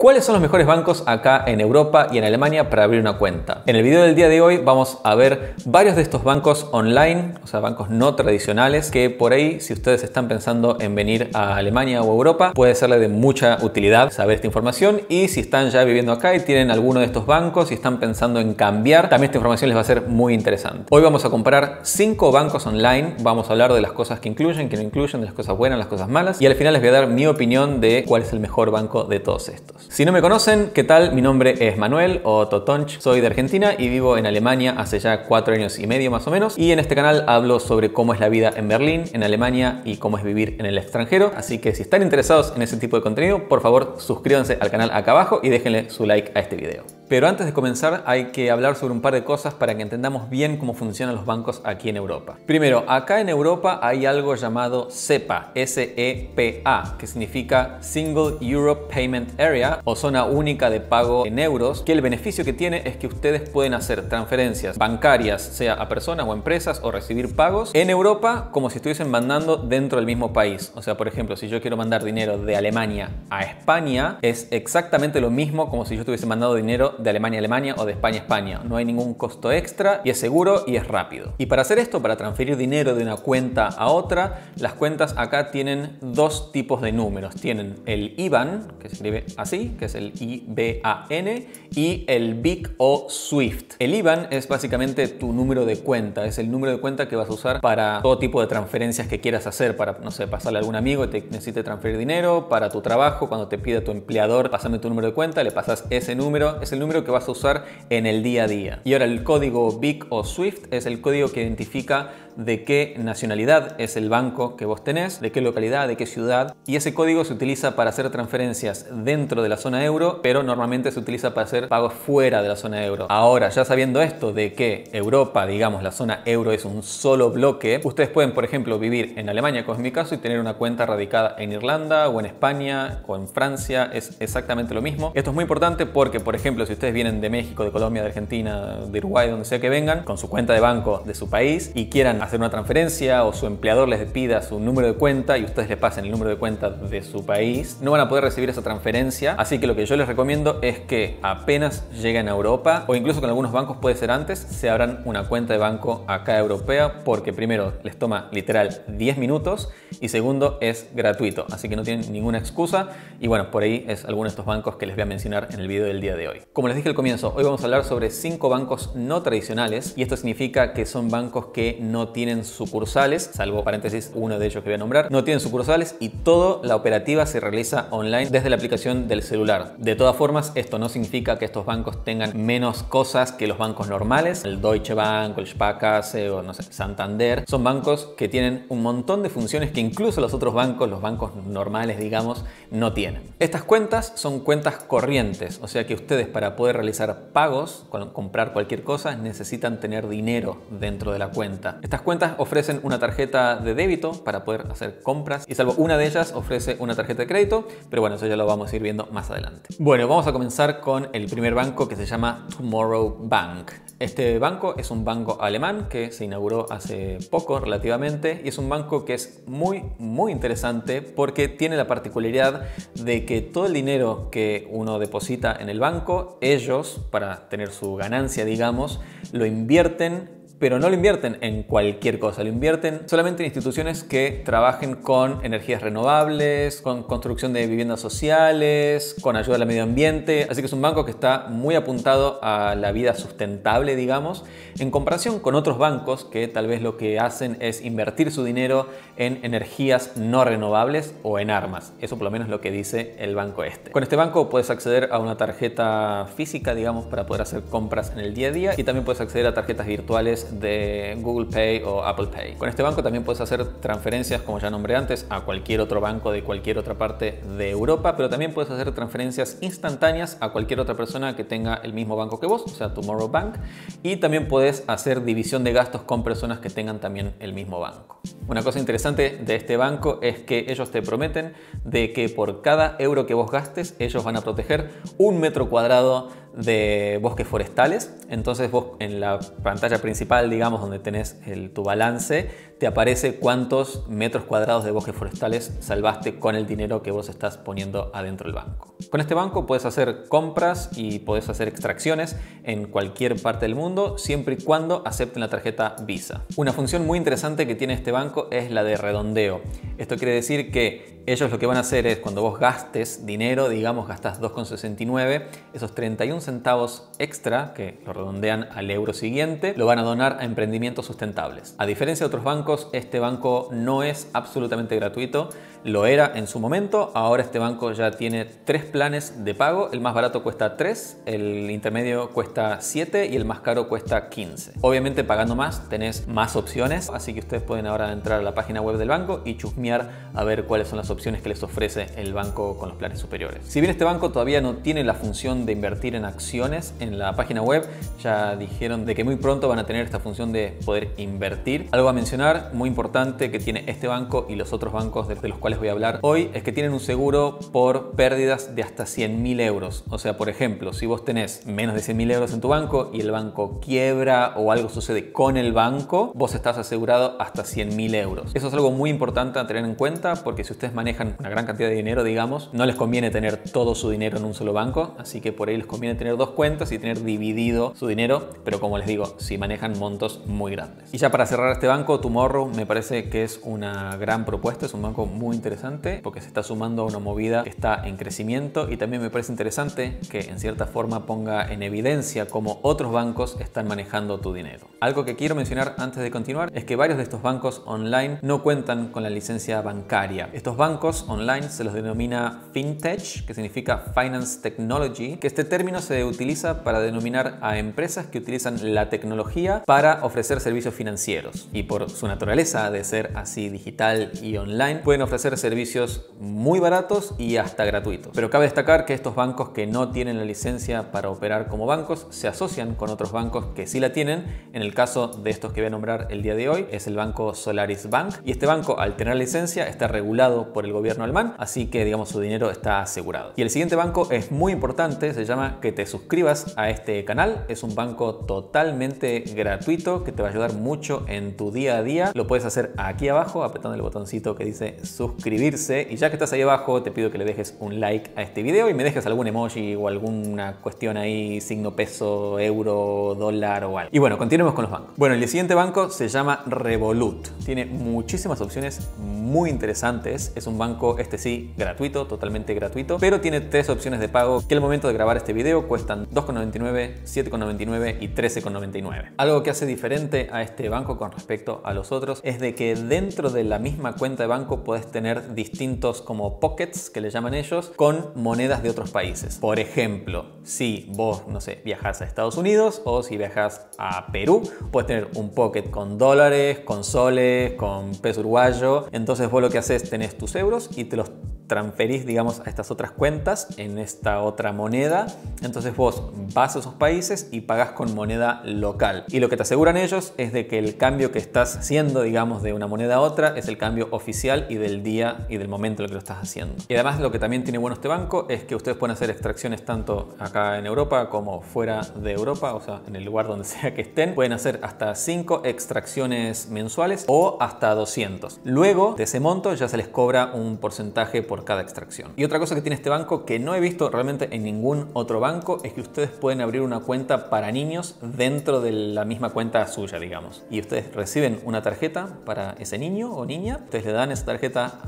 ¿Cuáles son los mejores bancos acá en Europa y en Alemania para abrir una cuenta? En el video del día de hoy vamos a ver varios de estos bancos online, o sea, bancos no tradicionales, que por ahí, si ustedes están pensando en venir a Alemania o Europa, puede serle de mucha utilidad saber esta información. Y si están ya viviendo acá y tienen alguno de estos bancos y están pensando en cambiar, también esta información les va a ser muy interesante. Hoy vamos a comparar 5 bancos online, vamos a hablar de las cosas que incluyen, que no incluyen, de las cosas buenas, las cosas malas, y al final les voy a dar mi opinión de cuál es el mejor banco de todos estos. Si no me conocen, ¿qué tal? Mi nombre es Manuel o Totonch, soy de Argentina y vivo en Alemania hace ya 4 años y medio más o menos. Y en este canal hablo sobre cómo es la vida en Berlín, en Alemania, y cómo es vivir en el extranjero. Así que si están interesados en ese tipo de contenido, por favor suscríbanse al canal acá abajo y déjenle su like a este video. Pero antes de comenzar hay que hablar sobre un par de cosas para que entendamos bien cómo funcionan los bancos aquí en Europa. Primero, acá en Europa hay algo llamado SEPA, S-E-P-A, que significa Single Europe Payment Area, o zona única de pago en euros, que el beneficio que tiene es que ustedes pueden hacer transferencias bancarias, sea a personas o empresas, o recibir pagos en Europa como si estuviesen mandando dentro del mismo país. O sea, por ejemplo, si yo quiero mandar dinero de Alemania a España, es exactamente lo mismo como si yo estuviese mandando dinero de Alemania a Alemania o de España a España. No hay ningún costo extra y es seguro y es rápido. Y para hacer esto, para transferir dinero de una cuenta a otra, las cuentas acá tienen 2 tipos de números. Tienen el IBAN, que se escribe así, que es el IBAN, y el BIC o SWIFT. El IBAN es básicamente tu número de cuenta, es el número de cuenta que vas a usar para todo tipo de transferencias que quieras hacer, para, no sé, pasarle a algún amigo que te necesite transferir dinero, para tu trabajo, cuando te pida tu empleador, pásame tu número de cuenta, le pasas ese número, es el número que vas a usar en el día a día. Y ahora el código BIC o SWIFT es el código que identifica de qué nacionalidad es el banco que vos tenés, de qué localidad, de qué ciudad, y ese código se utiliza para hacer transferencias dentro de la zona euro, pero normalmente se utiliza para hacer pagos fuera de la zona euro. Ahora, ya sabiendo esto de que Europa, digamos, la zona euro es un solo bloque, ustedes pueden, por ejemplo, vivir en Alemania, como es mi caso, y tener una cuenta radicada en Irlanda o en España o en Francia, es exactamente lo mismo. Esto es muy importante porque, por ejemplo, si ustedes vienen de México, de Colombia, de Argentina, de Uruguay, donde sea que vengan, con su cuenta de banco de su país y quieran hacer una transferencia o su empleador les pida su número de cuenta y ustedes le pasen el número de cuenta de su país, no van a poder recibir esa transferencia. Así que lo que yo les recomiendo es que apenas lleguen a Europa, o incluso con algunos bancos puede ser antes, se abran una cuenta de banco acá europea, porque primero les toma literal 10 minutos y segundo es gratuito, así que no tienen ninguna excusa. Y bueno, por ahí es alguno de estos bancos que les voy a mencionar en el video del día de hoy. Como les dije al comienzo, hoy vamos a hablar sobre 5 bancos no tradicionales, y esto significa que son bancos que no tienen sucursales, salvo paréntesis uno de ellos que voy a nombrar, no tienen sucursales y toda la operativa se realiza online desde la aplicación del celular. De todas formas, esto no significa que estos bancos tengan menos cosas que los bancos normales. El Deutsche Bank, el Sparkasse o, no sé, Santander, son bancos que tienen un montón de funciones que incluso los otros bancos, los bancos normales, digamos, no tienen. Estas cuentas son cuentas corrientes, o sea que ustedes, para poder realizar pagos, comprar cualquier cosa, necesitan tener dinero dentro de la cuenta. Estas cuentas ofrecen una tarjeta de débito para poder hacer compras, y salvo una de ellas ofrece una tarjeta de crédito, pero bueno, eso ya lo vamos a ir viendo más adelante. Bueno, vamos a comenzar con el primer banco, que se llama Tomorrow Bank. Este banco es un banco alemán que se inauguró hace poco relativamente, y es un banco que es muy interesante porque tiene la particularidad de que todo el dinero que uno deposita en el banco, ellos, para tener su ganancia, digamos, lo invierten. Pero no lo invierten en cualquier cosa, lo invierten solamente en instituciones que trabajen con energías renovables, con construcción de viviendas sociales, con ayuda al medio ambiente. Así que es un banco que está muy apuntado a la vida sustentable, digamos, en comparación con otros bancos que tal vez lo que hacen es invertir su dinero en energías no renovables o en armas. Eso por lo menos es lo que dice el banco este. Con este banco puedes acceder a una tarjeta física, digamos, para poder hacer compras en el día a día, y también puedes acceder a tarjetas virtuales de Google Pay o Apple Pay. Con este banco también puedes hacer transferencias, como ya nombré antes, a cualquier otro banco de cualquier otra parte de Europa, pero también puedes hacer transferencias instantáneas a cualquier otra persona que tenga el mismo banco que vos, o sea, Tomorrow Bank, y también puedes hacer división de gastos con personas que tengan también el mismo banco. Una cosa interesante de este banco es que ellos te prometen de que por cada euro que vos gastes, ellos van a proteger 1 metro cuadrado de bosques forestales. Entonces vos en la pantalla principal, digamos, donde tenés tu balance, te aparece cuántos metros cuadrados de bosques forestales salvaste con el dinero que vos estás poniendo adentro del banco. Con este banco podés hacer compras y podés hacer extracciones en cualquier parte del mundo, siempre y cuando acepten la tarjeta Visa. Una función muy interesante que tiene este banco es la de redondeo. Esto quiere decir que ellos lo que van a hacer es, cuando vos gastes dinero, digamos gastás 2,69, esos 31 centavos extra, que lo redondean al euro siguiente, lo van a donar a emprendimientos sustentables. A diferencia de otros bancos, este banco no es absolutamente gratuito. Lo era en su momento. Ahora este banco ya tiene 3 planes de pago. El más barato cuesta 3, el intermedio cuesta 7 y el más caro cuesta 15. Obviamente pagando más tenés más opciones, así que ustedes pueden ahora entrar a la página web del banco y chusmear a ver cuáles son las opciones que les ofrece el banco con los planes superiores. Si bien este banco todavía no tiene la función de invertir en acciones en la página web, ya dijeron de que muy pronto van a tener esta función de poder invertir. Algo a mencionar muy importante que tiene este banco y los otros bancos de los cuales les voy a hablar hoy es que tienen un seguro por pérdidas de hasta 100.000 euros. O sea, por ejemplo, si vos tenés menos de 100.000 euros en tu banco y el banco quiebra o algo sucede con el banco, vos estás asegurado hasta 100.000 euros. Eso es algo muy importante a tener en cuenta, porque si ustedes manejan una gran cantidad de dinero, digamos, no les conviene tener todo su dinero en un solo banco, así que por ahí les conviene tener dos cuentas y tener dividido su dinero, pero como les digo, si manejan montos muy grandes. Y ya para cerrar, este banco Tomorrow me parece que es una gran propuesta, es un banco muy interesante porque se está sumando a una movida que está en crecimiento, y también me parece interesante que en cierta forma ponga en evidencia cómo otros bancos están manejando tu dinero. Algo que quiero mencionar antes de continuar es que varios de estos bancos online no cuentan con la licencia bancaria. Estos bancos online se los denomina fintech, que significa finance technology, que este término se utiliza para denominar a empresas que utilizan la tecnología para ofrecer servicios financieros, y por su naturaleza de ser así digital y online pueden ofrecer servicios muy baratos y hasta gratuitos. Pero cabe destacar que estos bancos que no tienen la licencia para operar como bancos se asocian con otros bancos que sí la tienen. En el caso de estos que voy a nombrar el día de hoy es el banco Solaris Bank, y este banco, al tener licencia, está regulado por el gobierno alemán, así que digamos su dinero está asegurado. Y el siguiente banco es muy importante, se llama que te suscribas a este canal. Es un banco totalmente gratuito que te va a ayudar mucho en tu día a día. Lo puedes hacer aquí abajo apretando el botoncito que dice suscribirse, y ya que estás ahí abajo te pido que le dejes un like a este video y me dejes algún emoji o alguna cuestión ahí, signo peso, euro, dólar o algo. Y bueno, continuemos con los bancos. Bueno, el siguiente banco se llama Revolut. Tiene muchísimas opciones muy interesantes. Es un banco, este sí, gratuito, totalmente gratuito, pero tiene 3 opciones de pago que al momento de grabar este video cuestan 2,99, 7,99 y 13,99. Algo que hace diferente a este banco con respecto a los otros es de que dentro de la misma cuenta de banco podés tener distintos como pockets, que le llaman ellos, con monedas de otros países. Por ejemplo, si vos, no sé, viajás a Estados Unidos o si viajás a Perú, puedes tener un pocket con dólares, con soles, con peso uruguayo. Entonces vos lo que haces, tenés tus euros y te los transferís, digamos, a estas otras cuentas en esta otra moneda. Entonces vos vas a esos países y pagás con moneda local, y lo que te aseguran ellos es de que el cambio que estás haciendo, digamos, de una moneda a otra es el cambio oficial y del día y del momento en el que lo estás haciendo. Y además lo que también tiene bueno este banco es que ustedes pueden hacer extracciones tanto acá en Europa como fuera de Europa, o sea, en el lugar donde sea que estén. Pueden hacer hasta 5 extracciones mensuales o hasta 200. Luego de ese monto ya se les cobra un porcentaje por cada extracción. Y otra cosa que tiene este banco que no he visto realmente en ningún otro banco es que ustedes pueden abrir una cuenta para niños dentro de la misma cuenta suya, digamos, y ustedes reciben una tarjeta para ese niño o niña. Ustedes le dan esa tarjeta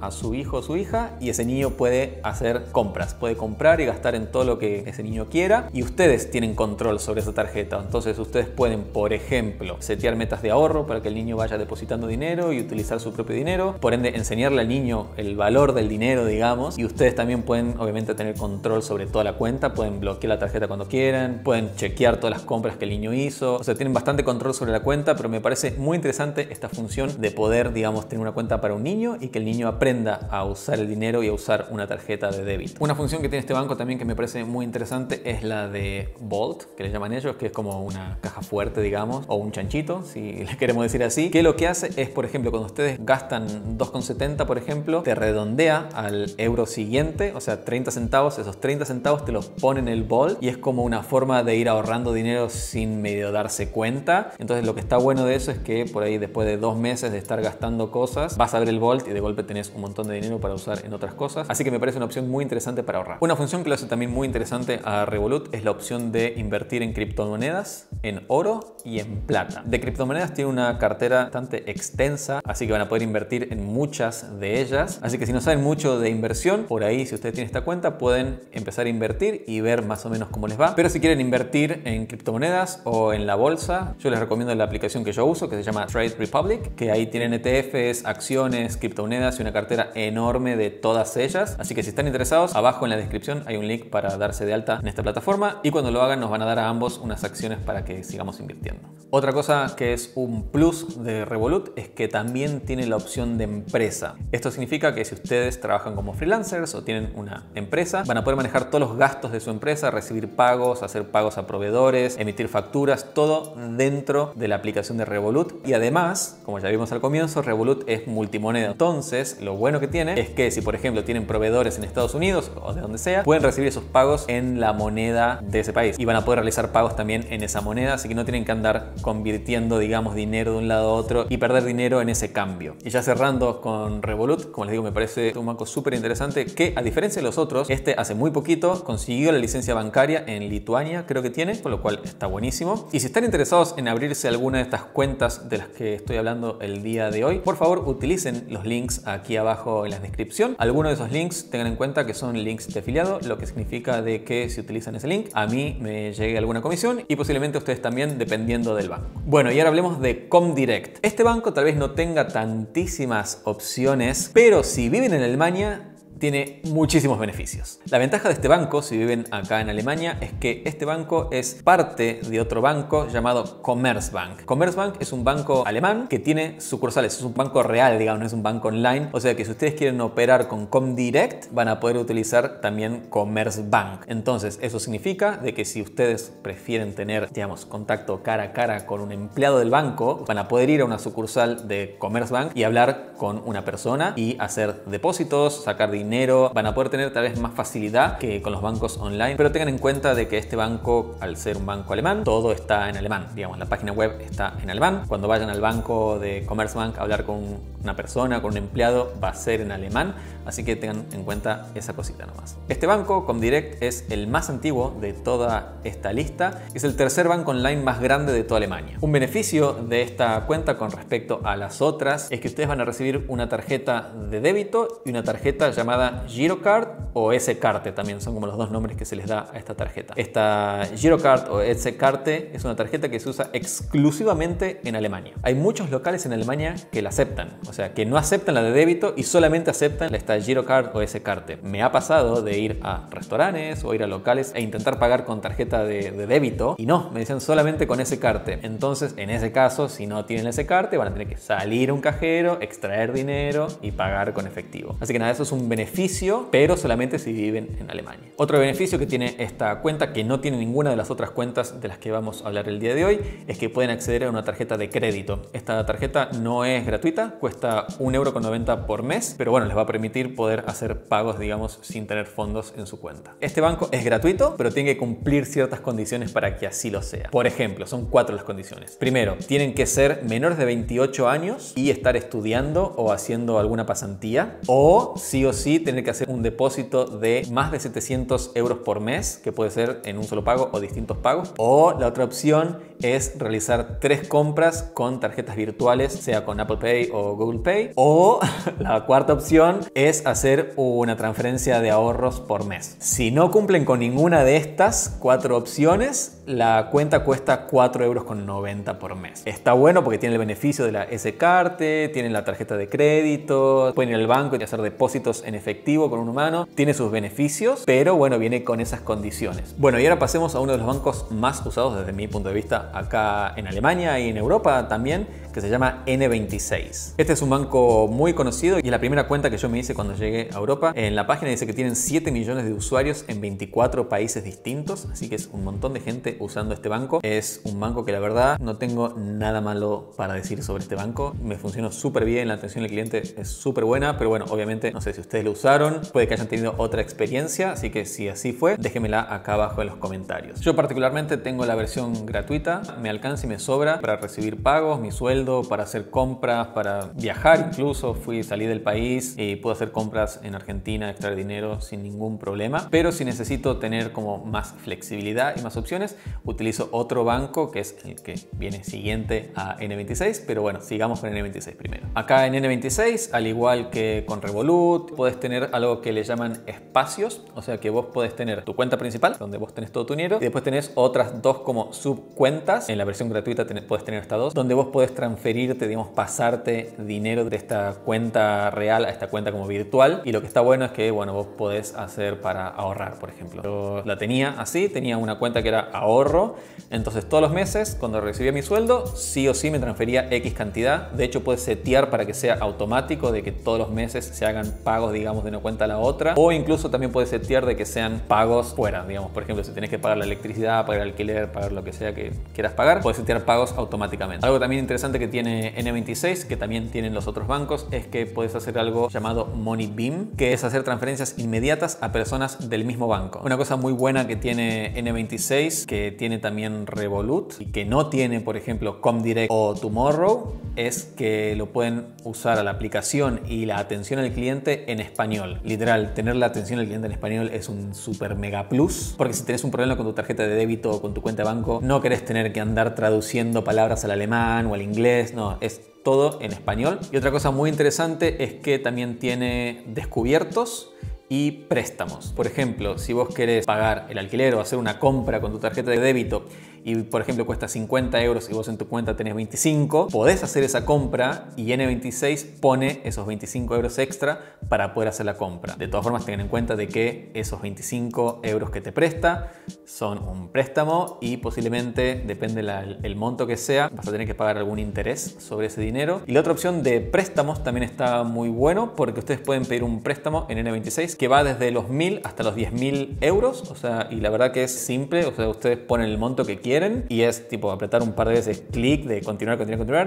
a su hijo o su hija, y ese niño puede hacer compras, puede comprar y gastar en todo lo que ese niño quiera, y ustedes tienen control sobre esa tarjeta. Entonces ustedes pueden, por ejemplo, setear metas de ahorro para que el niño vaya depositando dinero y utilizar su propio dinero, por ende enseñarle al niño el valor del dinero, digamos. Y ustedes también pueden obviamente tener control sobre toda la cuenta, pueden bloquear la tarjeta cuando quieran, pueden chequear todas las compras que el niño hizo. O sea, tienen bastante control sobre la cuenta, pero me parece muy interesante esta función de poder, digamos, tener una cuenta para un niño y que el niño aprenda a usar el dinero y a usar una tarjeta de débito. Una función que tiene este banco también que me parece muy interesante es la de Vault, que le llaman ellos, que es como una caja fuerte, digamos, o un chanchito, si le queremos decir así, que lo que hace es, por ejemplo, cuando ustedes gastan 2,70, por ejemplo, te redondea cambian al euro siguiente, o sea 30 centavos, esos 30 centavos te los ponen en el bol y es como una forma de ir ahorrando dinero sin medio darse cuenta. Entonces lo que está bueno de eso es que por ahí después de 2 meses de estar gastando cosas, vas a ver el Bolt y de golpe tenés un montón de dinero para usar en otras cosas. Así que me parece una opción muy interesante para ahorrar. Una función que lo hace también muy interesante a Revolut es la opción de invertir en criptomonedas, en oro y en plata. De criptomonedas tiene una cartera bastante extensa, así que van a poder invertir en muchas de ellas. Así que si no saben mucho de inversión, por ahí si ustedes tienen esta cuenta pueden empezar a invertir y ver más o menos cómo les va. Pero si quieren invertir en criptomonedas o en la bolsa, yo les recomiendo la aplicación que yo uso, que se llama Trade Republic, que ahí tienen ETFs, acciones, criptomonedas y una cartera enorme de todas ellas. Así que si están interesados, abajo en la descripción hay un link para darse de alta en esta plataforma y cuando lo hagan nos van a dar a ambos unas acciones para que sigamos invirtiendo. Otra cosa que es un plus de Revolut es que también tiene la opción de empresa. Esto significa que si ustedes trabajan como freelancers o tienen una empresa, van a poder manejar todos los gastos de su empresa, recibir pagos, hacer pagos a proveedores, emitir facturas, todo dentro de la aplicación de Revolut. Y además, como ya vimos al comienzo, Revolut es multimoneda. Entonces, lo bueno que tiene es que si, por ejemplo, tienen proveedores en Estados Unidos o de donde sea, pueden recibir esos pagos en la moneda de ese país y van a poder realizar pagos también en esa moneda, así que no tienen que andar convirtiendo, digamos, dinero de un lado a otro y perder dinero en ese cambio. Y ya cerrando con Revolut, como les digo, me parece un banco súper interesante que, a diferencia de los otros, este hace muy poquito consiguió la licencia bancaria en Lituania, creo que tiene, con lo cual está buenísimo. Y si están interesados en abrirse alguna de estas cuentas de las que estoy hablando el día de hoy, por favor utilicen los links aquí abajo en la descripción. Algunos de esos links tengan en cuenta que son links de afiliado, lo que significa de que si utilizan ese link a mí me llegue alguna comisión y posiblemente a ustedes también, dependiendo del banco. Bueno, y ahora hablemos de Comdirect. Este banco tal vez no tenga tantísimas opciones, pero si viven en Alemania tiene muchísimos beneficios. La ventaja de este banco, si viven acá en Alemania, es que este banco es parte de otro banco llamado Commerzbank. Commerzbank es un banco alemán que tiene sucursales, es un banco real, digamos, no es un banco online. O sea que si ustedes quieren operar con Comdirect, van a poder utilizar también Commerzbank. Entonces, eso significa de que si ustedes prefieren tener, digamos, contacto cara a cara con un empleado del banco, van a poder ir a una sucursal de Commerzbank y hablar con una persona y hacer depósitos, sacar dinero. Van a poder tener tal vez más facilidad que con los bancos online, pero tengan en cuenta de que este banco, al ser un banco alemán, todo está en alemán, digamos, la página web está en alemán. Cuando vayan al banco de Commerzbank a hablar con una persona, con un empleado, va a ser en alemán, así que tengan en cuenta esa cosita nomás. Este banco, Comdirect, es el más antiguo de toda esta lista, es el tercer banco online más grande de toda Alemania. Un beneficio de esta cuenta con respecto a las otras es que ustedes van a recibir una tarjeta de débito y una tarjeta llamada Girocard o EC Karte, también son como los dos nombres que se les da a esta tarjeta. Esta Girocard o EC Karte es una tarjeta que se usa exclusivamente en Alemania. Hay muchos locales en Alemania que la aceptan, o sea, que no aceptan la de débito y solamente aceptan esta Girocard o EC Karte. Me ha pasado de ir a restaurantes o ir a locales e intentar pagar con tarjeta de débito y no, me decían solamente con EC Karte. Entonces, en ese caso, si no tienen EC Karte, van a tener que salir a un cajero, extraer dinero y pagar con efectivo. Así que nada, eso es un beneficio, pero solamente si viven en Alemania. Otro beneficio que tiene esta cuenta, que no tiene ninguna de las otras cuentas de las que vamos a hablar el día de hoy, es que pueden acceder a una tarjeta de crédito. Esta tarjeta no es gratuita, cuesta 1,90 € por mes, pero bueno, les va a permitir poder hacer pagos, digamos, sin tener fondos en su cuenta. Este banco es gratuito, pero tiene que cumplir ciertas condiciones para que así lo sea. Por ejemplo, son 4 las condiciones. Primero, tienen que ser menores de 28 años y estar estudiando o haciendo alguna pasantía, o sí tener que hacer un depósito de más de 700 € por mes, que puede ser en un solo pago o distintos pagos. O la otra opción es realizar 3 compras con tarjetas virtuales, sea con Apple Pay o Google Pay. O la cuarta opción es hacer una transferencia de ahorros por mes. Si no cumplen con ninguna de estas 4 opciones, la cuenta cuesta 4,90 € por mes. Está bueno porque tiene el beneficio de la EC Karte, tienen la tarjeta de crédito, pueden ir al banco y hacer depósitos en efectivo con un humano, tiene sus beneficios, pero bueno, viene con esas condiciones. Bueno, y ahora pasemos a uno de los bancos más usados desde mi punto de vista acá en Alemania y en Europa también, que se llama N26. Este es un banco muy conocido y la primera cuenta que yo me hice cuando llegué a Europa. En la página dice que tienen 7 millones de usuarios en 24 países distintos, así que es un montón de gente usando este banco. Es un banco que la verdad no tengo nada malo para decir sobre este banco. Me funcionó súper bien, la atención al cliente es súper buena, pero bueno, obviamente no sé si ustedes lo usaron, puede que hayan tenido otra experiencia, así que si así fue, déjenmela acá abajo en los comentarios. Yo particularmente tengo la versión gratuita, me alcanza y me sobra para recibir pagos, mi sueldo, para hacer compras, para viajar incluso. Salí del país y puedo hacer compras en Argentina, extraer dinero sin ningún problema, pero si necesito tener como más flexibilidad y más opciones, utilizo otro banco que es el que viene siguiente a N26, pero bueno, sigamos con N26 primero. Acá en N26, al igual que con Revolut, puedes tener algo que le llaman espacios, o sea que vos podés tener tu cuenta principal, donde vos tenés todo tu dinero, y después tenés otras dos como subcuentas. En la versión gratuita podés tener hasta dos, donde vos podés transferirte, digamos, pasarte dinero de esta cuenta real a esta cuenta como virtual, y lo que está bueno es que, bueno, vos podés hacer para ahorrar, por ejemplo. Yo la tenía así, tenía una cuenta que era ahorro, entonces todos los meses cuando recibía mi sueldo, sí o sí me transfería X cantidad. De hecho, puedes setear para que sea automático, de que todos los meses se hagan pagos, digamos, de una cuenta a la otra, o incluso también puedes setear de que sean pagos fuera, digamos, por ejemplo, si tenés que pagar la electricidad, pagar el alquiler, pagar lo que sea que quieras pagar, puedes setear pagos automáticamente. Algo también interesante que tiene N26, que también tienen los otros bancos, es que puedes hacer algo llamado Money Beam, que es hacer transferencias inmediatas a personas del mismo banco. Una cosa muy buena que tiene N26, que tiene también Revolut y que no tiene, por ejemplo, Comdirect o Tomorrow, es que lo pueden usar a la aplicación y la atención al cliente en español. Literal, tener la atención al cliente en español es un super mega plus, porque si tenés un problema con tu tarjeta de débito o con tu cuenta de banco, no querés tener que andar traduciendo palabras al alemán o al inglés, no, es todo en español. Y otra cosa muy interesante es que también tiene descubiertos y préstamos. Por ejemplo, si vos querés pagar el alquiler o hacer una compra con tu tarjeta de débito y, por ejemplo, cuesta 50 euros y vos en tu cuenta tenés 25, podés hacer esa compra y N26 pone esos 25 euros extra para poder hacer la compra. De todas formas, tengan en cuenta de que esos 25 euros que te presta son un préstamo y posiblemente, depende el monto que sea, vas a tener que pagar algún interés sobre ese dinero. Y la otra opción de préstamos también está muy bueno, porque ustedes pueden pedir un préstamo en N26 que va desde los 1.000 hasta los 10.000 euros, o sea, y la verdad que es simple, o sea, ustedes ponen el monto que quieren y es tipo apretar un par de veces clic de continuar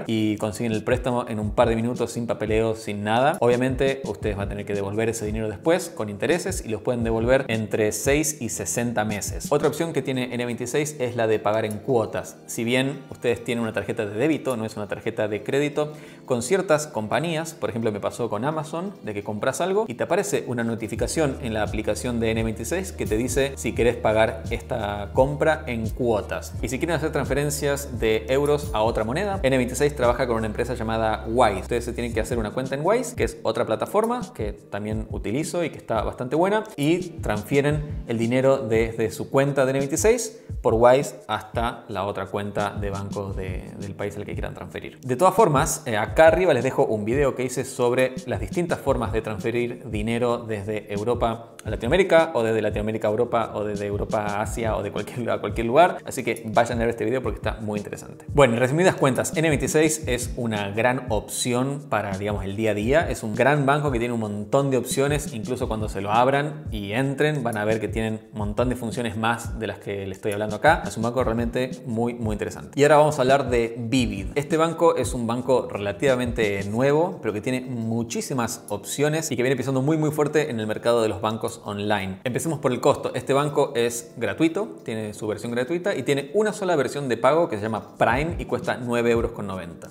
y consiguen el préstamo en un par de minutos sin papeleo, sin nada. Obviamente ustedes van a tener que devolver ese dinero después con intereses y los pueden devolver entre 6 y 60 meses. Otra opción que tiene N26 es la de pagar en cuotas. Si bien ustedes tienen una tarjeta de débito, no es una tarjeta de crédito, con ciertas compañías, por ejemplo me pasó con Amazon, de que compras algo y te aparece una notificación en la aplicación de N26 que te dice si querés pagar esta compra en cuotas. Y si quieren hacer transferencias de euros a otra moneda, N26 trabaja con una empresa llamada Wise. Ustedes se tienen que hacer una cuenta en Wise, que es otra plataforma que también utilizo y que está bastante buena, y transfieren el dinero desde su cuenta de N26 por Wise hasta la otra cuenta de banco del país al que quieran transferir. De todas formas, acá arriba les dejo un video que hice sobre las distintas formas de transferir dinero desde Europa a Latinoamérica, o desde Latinoamérica a Europa, o desde Europa a Asia, o de cualquier lugar. Así que vayan a ver este video porque está muy interesante. Bueno, en resumidas cuentas, N26 es una gran opción para, digamos, el día a día. Es un gran banco que tiene un montón de opciones. Incluso cuando se lo abran y entren, van a ver que tienen un montón de funciones más de las que les estoy hablando acá. Es un banco realmente muy, muy interesante. Y ahora vamos a hablar de Vivid. Este banco es un banco relativamente nuevo, pero que tiene muchísimas opciones y que viene pisando muy, muy fuerte en el mercado de los bancos online. Empecemos por el costo. Este banco es gratuito, tiene su versión gratuita y tiene una sola versión de pago que se llama Prime y cuesta 9,90 euros.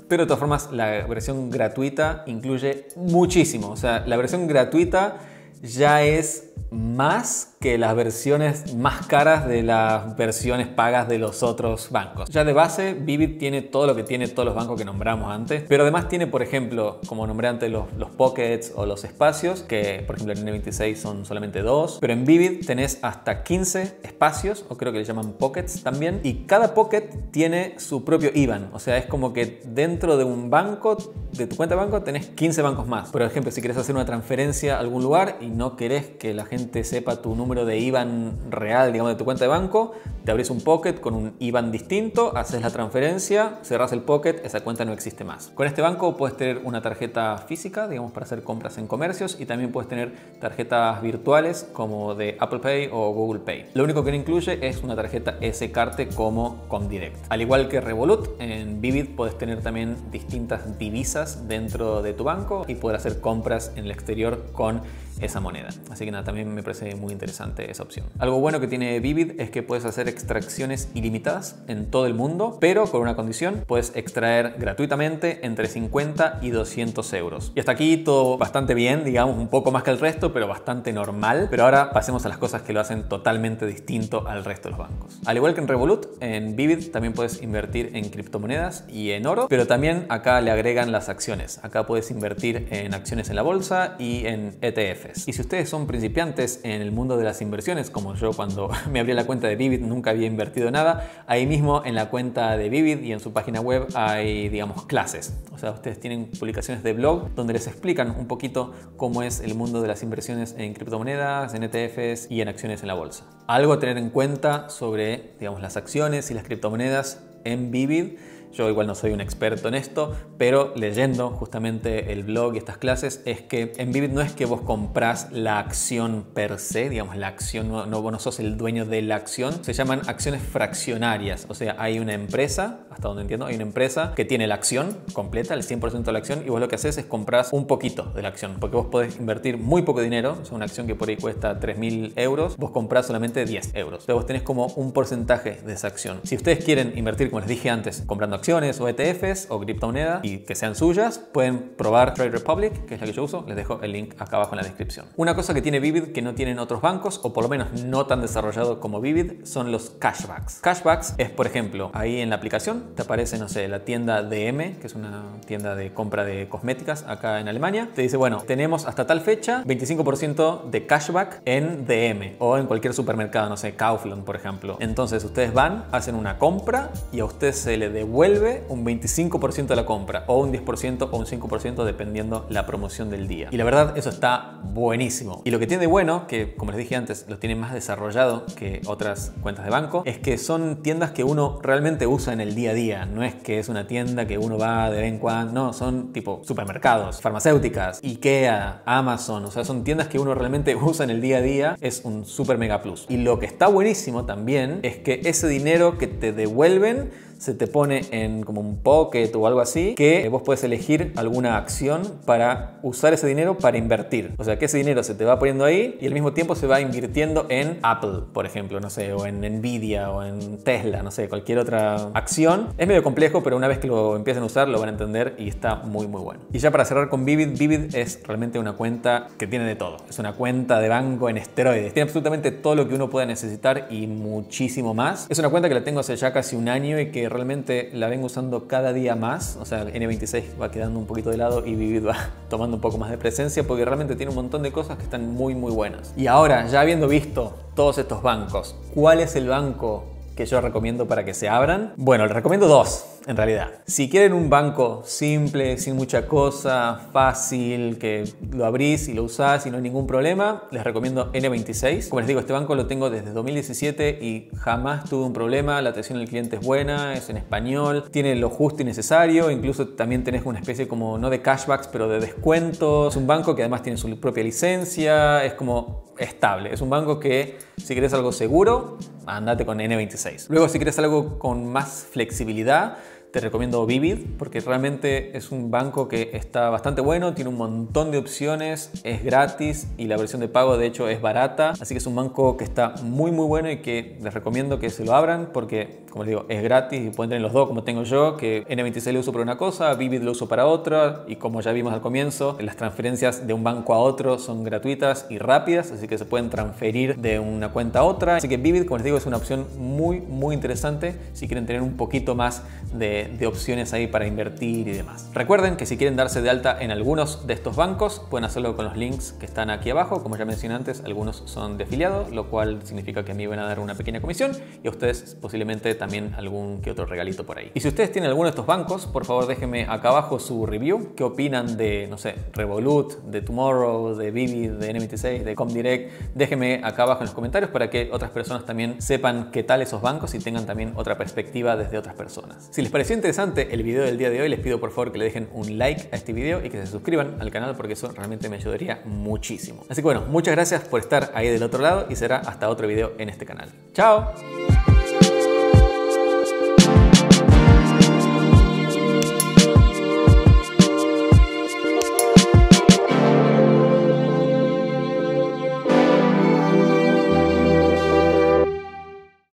Pero de todas formas, la versión gratuita incluye muchísimo. O sea, la versión gratuita ya es más que las versiones más caras de las versiones pagas de los otros bancos. Ya de base, Vivid tiene todo lo que tiene todos los bancos que nombramos antes, pero además tiene, por ejemplo, como nombré antes, los pockets o los espacios, que por ejemplo en N26 son solamente 2, pero en Vivid tenés hasta 15 espacios, o creo que le llaman pockets también, y cada pocket tiene su propio IBAN. O sea, es como que dentro de un banco, de tu cuenta de banco, tenés 15 bancos más. Por ejemplo, si querés hacer una transferencia a algún lugar y no querés que la gente sepa tu número número de IBAN real, digamos, de tu cuenta de banco, te abrís un pocket con un IBAN distinto, haces la transferencia, cerrás el pocket, esa cuenta no existe más. Con este banco puedes tener una tarjeta física, digamos, para hacer compras en comercios, y también puedes tener tarjetas virtuales como de Apple Pay o Google Pay. Lo único que no incluye es una tarjeta EC Karte como Comdirect. Al igual que Revolut, en Vivid puedes tener también distintas divisas dentro de tu banco y poder hacer compras en el exterior con esa moneda. Así que nada, también me parece muy interesante esa opción. Algo bueno que tiene Vivid es que puedes hacer extracciones ilimitadas en todo el mundo, pero con una condición: puedes extraer gratuitamente entre 50 y 200 euros. Y hasta aquí todo bastante bien, digamos, un poco más que el resto, pero bastante normal. Pero ahora pasemos a las cosas que lo hacen totalmente distinto al resto de los bancos. Al igual que en Revolut, en Vivid también puedes invertir en criptomonedas y en oro, pero también acá le agregan las acciones. Acá puedes invertir en acciones en la bolsa y en ETFs. Y si ustedes son principiantes en el mundo de las inversiones, como yo cuando me abrí la cuenta de Vivid nunca había invertido nada, ahí mismo en la cuenta de Vivid y en su página web hay, digamos, clases. O sea, ustedes tienen publicaciones de blog donde les explican un poquito cómo es el mundo de las inversiones en criptomonedas, en ETFs y en acciones en la bolsa. Algo a tener en cuenta sobre, digamos, las acciones y las criptomonedas en Vivid. Yo igual no soy un experto en esto, pero leyendo justamente el blog y estas clases es que en Vivid no es que vos comprás la acción per se, digamos, la acción, vos no sos el dueño de la acción. Se llaman acciones fraccionarias, o sea, hay una empresa, hasta donde entiendo, hay una empresa que tiene la acción completa, el 100% de la acción, y vos lo que haces es comprás un poquito de la acción, porque vos podés invertir muy poco dinero, o sea, una acción que por ahí cuesta 3.000 euros, vos comprás solamente 10 euros. O sea, vos tenés como un porcentaje de esa acción. Si ustedes quieren invertir, como les dije antes, comprando acciones o ETFs o criptomonedas y que sean suyas, pueden probar Trade Republic, que es la que yo uso. Les dejo el link acá abajo en la descripción. Una cosa que tiene Vivid que no tienen otros bancos, o por lo menos no tan desarrollado como Vivid, son los cashbacks. Cashbacks es, por ejemplo, ahí en la aplicación te aparece, no sé, la tienda DM, que es una tienda de compra de cosméticas acá en Alemania. Te dice, bueno, tenemos hasta tal fecha 25% de cashback en DM o en cualquier supermercado, no sé, Kaufland, por ejemplo. Entonces ustedes van, hacen una compra y a ustedes se le devuelve un 25% de la compra, o un 10% o un 5% dependiendo la promoción del día. Y la verdad, eso está buenísimo. Y lo que tiene de bueno, que como les dije antes, lo tienen más desarrollado que otras cuentas de banco, es que son tiendas que uno realmente usa en el día a día. No es que es una tienda que uno va de vez en cuando, no, son tipo supermercados, farmacéuticas, Ikea, Amazon, o sea, son tiendas que uno realmente usa en el día a día. Es un super mega plus. Y lo que está buenísimo también es que ese dinero que te devuelven se te pone en como un pocket o algo así, que vos podés elegir alguna acción para usar ese dinero para invertir. O sea, que ese dinero se te va poniendo ahí y al mismo tiempo se va invirtiendo en Apple, por ejemplo, no sé, o en Nvidia o en Tesla, no sé, cualquier otra acción. Es medio complejo, pero una vez que lo empiecen a usar lo van a entender y está muy muy bueno. Y ya para cerrar con Vivid, Vivid es realmente una cuenta que tiene de todo. Es una cuenta de banco en esteroides. Tiene absolutamente todo lo que uno pueda necesitar y muchísimo más. Es una cuenta que la tengo hace ya casi un año y que realmente la vengo usando cada día más. O sea, N26 va quedando un poquito de lado y Vivid va tomando un poco más de presencia, porque realmente tiene un montón de cosas que están muy muy buenas. Y ahora, ya habiendo visto todos estos bancos, ¿cuál es el banco que yo recomiendo para que se abran? Bueno, les recomiendo dos, en realidad. Si quieren un banco simple, sin mucha cosa, fácil, que lo abrís y lo usás y no hay ningún problema, les recomiendo N26. Como les digo, este banco lo tengo desde 2017 y jamás tuve un problema. La atención al cliente es buena, es en español, tiene lo justo y necesario. Incluso también tenés una especie como, no de cashbacks, pero de descuentos. Es un banco que además tiene su propia licencia, es como estable. Es un banco que, si querés algo seguro, andate con N26. Luego, si querés algo con más flexibilidad, te recomiendo Vivid, porque realmente es un banco que está bastante bueno, tiene un montón de opciones, es gratis y la versión de pago de hecho es barata. Así que es un banco que está muy muy bueno y que les recomiendo que se lo abran, porque, como les digo, es gratis y pueden tener los dos, como tengo yo, que N26 lo uso para una cosa, Vivid lo uso para otra, y como ya vimos al comienzo, las transferencias de un banco a otro son gratuitas y rápidas, así que se pueden transferir de una cuenta a otra. Así que Vivid, como les digo, es una opción muy muy interesante si quieren tener un poquito más de de opciones ahí para invertir y demás. Recuerden que si quieren darse de alta en algunos de estos bancos, pueden hacerlo con los links que están aquí abajo. Como ya mencioné antes, algunos son de afiliado, lo cual significa que a mí van a dar una pequeña comisión y a ustedes posiblemente también algún que otro regalito por ahí. Y si ustedes tienen alguno de estos bancos, por favor déjenme acá abajo su review. ¿Qué opinan de, no sé, Revolut, de Tomorrow, de Vivid, de N26, de Comdirect? Déjenme acá abajo en los comentarios para que otras personas también sepan qué tal esos bancos y tengan también otra perspectiva desde otras personas. Si les pareció interesante el video del día de hoy, les pido por favor que le dejen un like a este video y que se suscriban al canal porque eso realmente me ayudaría muchísimo. Así que bueno, muchas gracias por estar ahí del otro lado y será hasta otro video en este canal. ¡Chao!